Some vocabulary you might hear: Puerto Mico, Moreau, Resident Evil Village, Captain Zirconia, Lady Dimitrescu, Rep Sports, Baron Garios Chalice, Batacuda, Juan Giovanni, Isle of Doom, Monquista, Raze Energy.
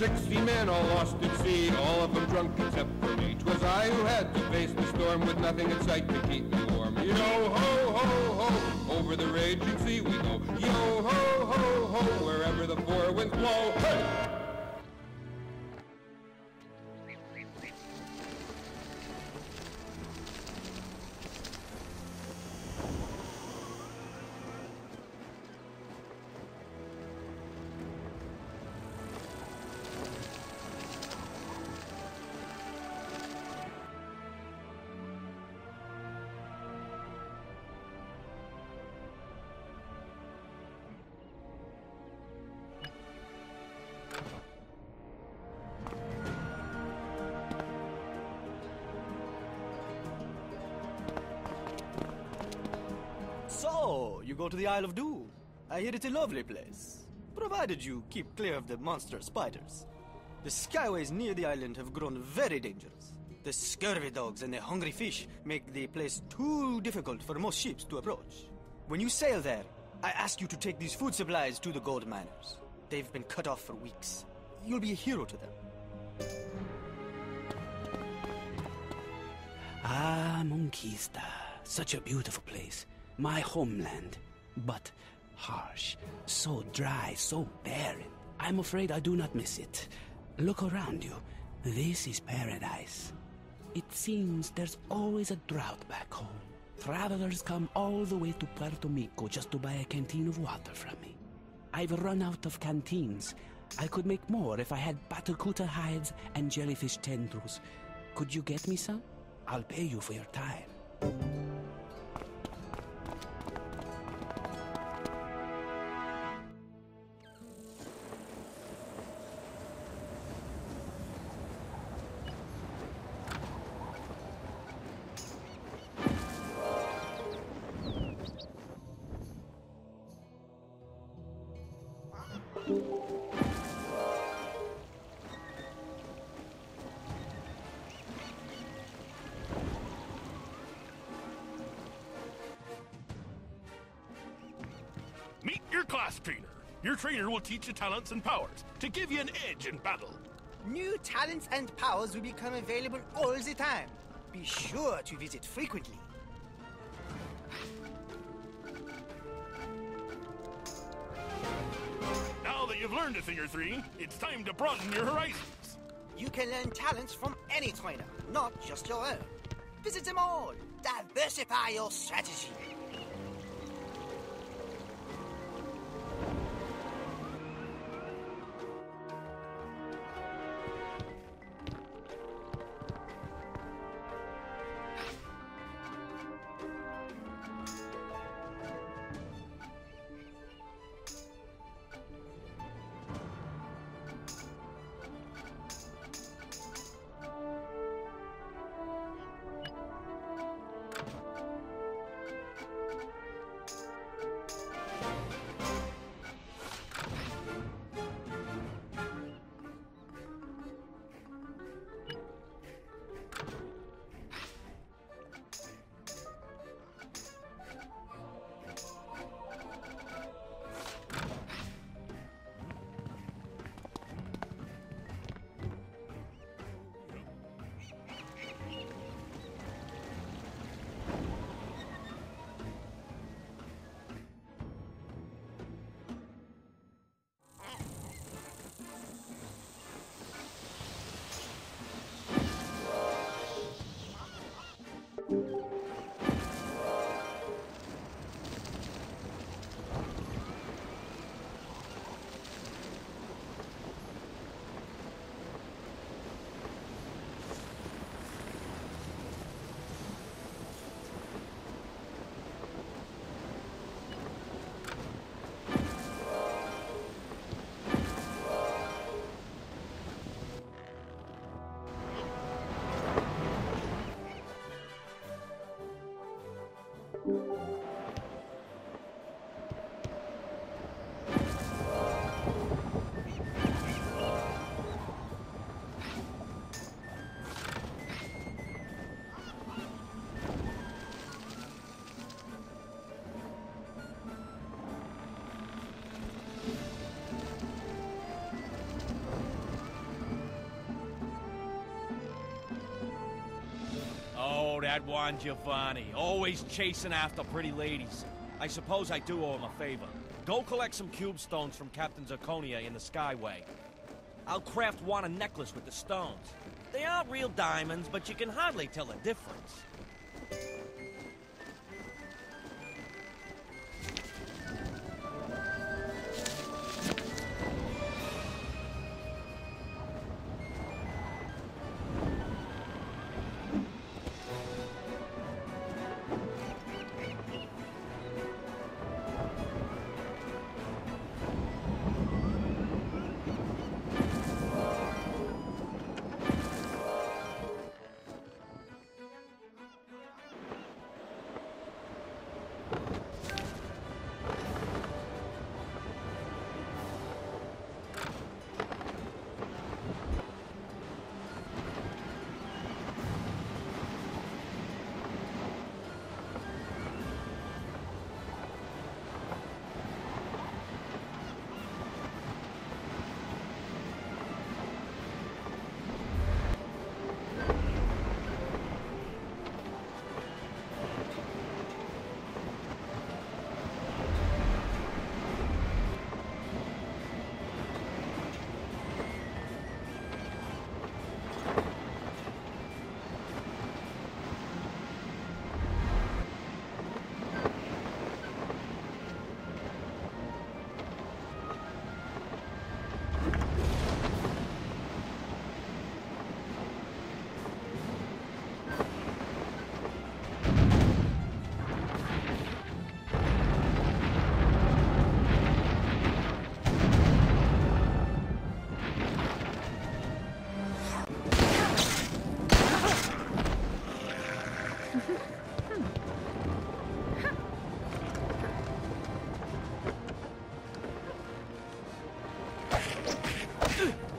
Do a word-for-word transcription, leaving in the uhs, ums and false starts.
sixty men, all lost at sea, all of them drunk except for me. 'Twas I who had to face the storm with nothing in sight to keep me warm. Yo ho ho ho, over the raging sea we go. Yo ho ho ho, wherever the four winds blow. Hey! So, you go to the Isle of Doom. I hear it's a lovely place, provided you keep clear of the monster spiders. The skyways near the island have grown very dangerous. The scurvy dogs and the hungry fish make the place too difficult for most ships to approach. When you sail there, I ask you to take these food supplies to the gold miners. They've been cut off for weeks. You'll be a hero to them. Ah, Monquista. Such a beautiful place. My homeland, but harsh, so dry, so barren. I'm afraid I do not miss it. Look around you. This is paradise. It seems there's always a drought back home. Travelers come all the way to Puerto Mico just to buy a canteen of water from me. I've run out of canteens. I could make more if I had Batacuda hides and jellyfish tendrils. Could you get me some? I'll pay you for your time. Meet your class trainer. Your trainer will teach you talents and powers to give you an edge in battle. New talents and powers will become available all the time. Be sure to visit frequently. Now that you've learned a thing or three, it's time to broaden your horizons. You can learn talents from any trainer, not just your own. Visit them all. Diversify your strategy. That Juan Giovanni, always chasing after pretty ladies. I suppose I do owe him a favor. Go collect some cube stones from Captain Zirconia in the Skyway. I'll craft Juan a necklace with the stones. They aren't real diamonds, but you can hardly tell the difference. Ugh!